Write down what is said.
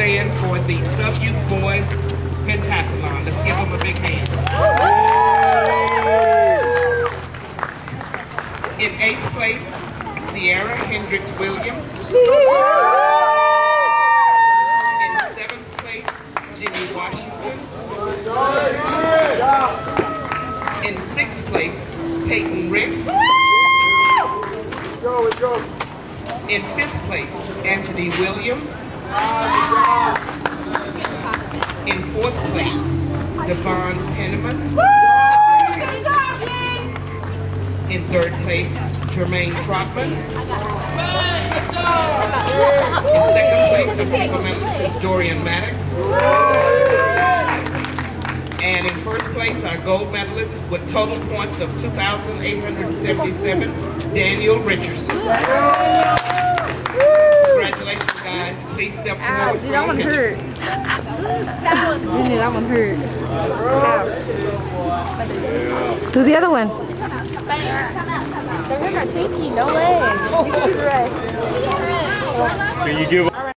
stand for the Sub-Youth Boys Pentathlon. Let's give them a big hand. In 8th place, Sierra Hendricks-Williams. In 7th place, Jimmy Washington. In 6th place, Peyton Ricks. In 5th place, Anthony Williams. In 4th place, Devon Penniman. In 3rd place, Jermaine Trotman. In 2nd place, the single medalist Dorian Maddox. And in 1st place, our gold medalist with total points of 2,877, Daniel Richardson. Congratulations, guys. Please step forward. Dude, that one hurt. That was cool. Dude, that one hurt. Ouch. Do the other one. They're thinking, no way. Can you give